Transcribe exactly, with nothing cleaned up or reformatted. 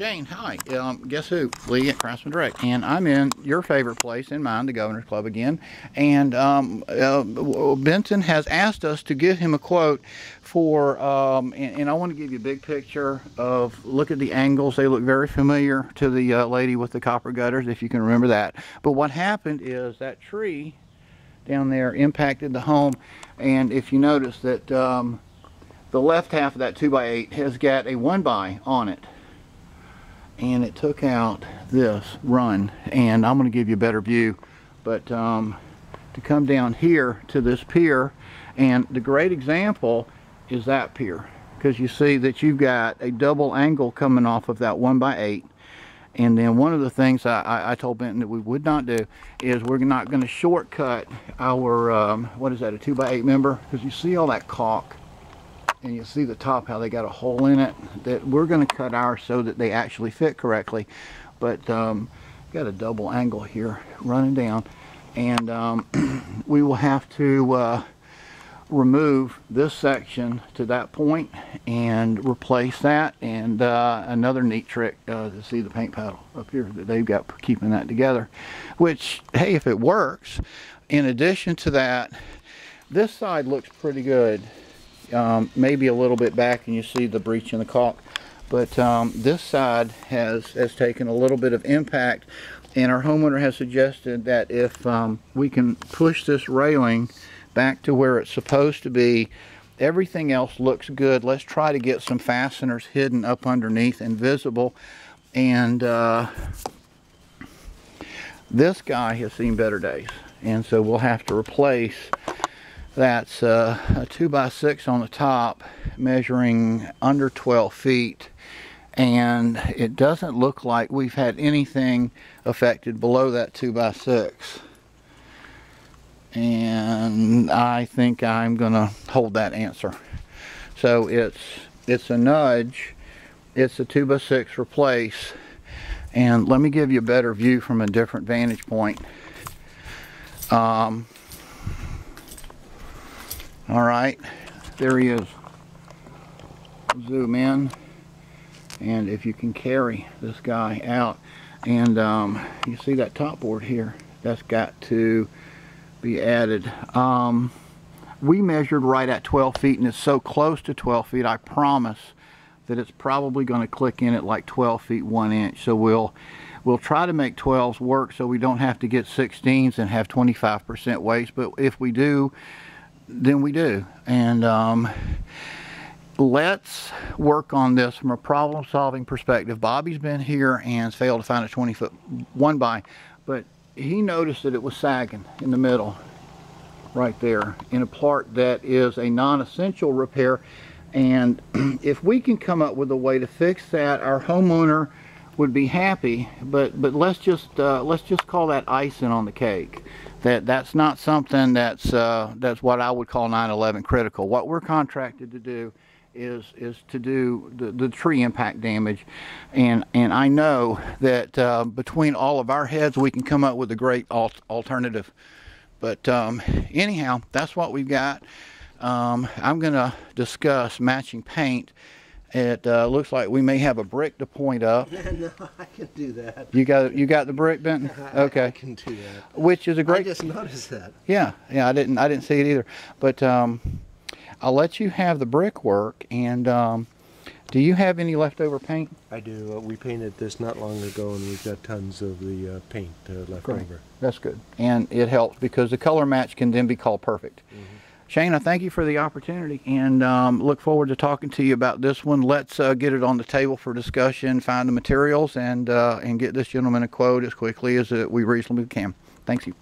Shane, hi. Um, guess who? Lee at Craftsman Direct. And I'm in your favorite place and mine, the Governor's Club again. And um, uh, Benton has asked us to give him a quote for, um, and, and I want to give you a big picture of, look at the angles. They look very familiar to the uh, lady with the copper gutters, if you can remember that. But what happened is that tree down there impacted the home. And if you notice that um, the left half of that two by eight has got a one by on it. And it took out this run, and I'm going to give you a better view, but um, to come down here to this pier, and the great example is that pier, because you see that you've got a double angle coming off of that one by eight. And then one of the things I, I, I told Benton that we would not do is we're not going to shortcut our um, what is that, a two by eight member, because you see all that caulk. And you see the top, how they got a hole in it, that we're going to cut ours so that they actually fit correctly. But um, got a double angle here running down, and um, we will have to uh, remove this section to that point and replace that. And uh, another neat trick uh, to see the paint paddle up here that they've got for keeping that together, which, hey, if it works. In addition to that, this side looks pretty good. Um, maybe a little bit back, and you see the breach in the caulk, but um, this side has has taken a little bit of impact, and our homeowner has suggested that if um, we can push this railing back to where it's supposed to be, everything else looks good. Let's try to get some fasteners hidden up underneath and visible. And uh, this guy has seen better days, and so we'll have to replace. That's uh, a two by six on the top, measuring under twelve feet, and it doesn't look like we've had anything affected below that two by six. And I think I'm going to hold that answer. So it's, it's a nudge, it's a two by six replace, and let me give you a better view from a different vantage point. Um, All right, there he is. Zoom in, and if you can carry this guy out, and um, you see that top board here, that's got to be added. Um, we measured right at twelve feet, and it's so close to twelve feet, I promise that it's probably going to click in at like twelve feet one inch. So we'll we'll try to make twelves work so we don't have to get sixteens and have twenty-five percent waste, but if we do, then we do. And um, let's work on this from a problem solving perspective. Bobby's been here and failed to find a twenty foot one by, but he noticed that it was sagging in the middle right there in a part that is a non-essential repair. And if we can come up with a way to fix that, our homeowner would be happy. But but let's just uh, let's just call that icing on the cake. That that's not something that's uh, that's what I would call nine eleven critical. What we're contracted to do is is to do the, the tree impact damage, and and I know that uh, between all of our heads we can come up with a great al alternative. But um, anyhow, that's what we've got. Um, I'm going to discuss matching paint. It uh, looks like we may have a brick to point up. No, I can do that. You got you got the brick, Benton? Okay. I can do that. Which is a great. I just noticed that. Yeah, yeah, I didn't I didn't see it either. But um, I'll let you have the brickwork. And um, do you have any leftover paint? I do. Uh, we painted this not long ago, and we've got tons of the uh, paint uh, left great. Over. That's good, and it helps because the color match can then be called perfect. Mm-hmm. Shane, I thank you for the opportunity, and um, look forward to talking to you about this one. Let's uh, get it on the table for discussion, find the materials, and, uh, and get this gentleman a quote as quickly as uh, we reasonably can. Thanks you.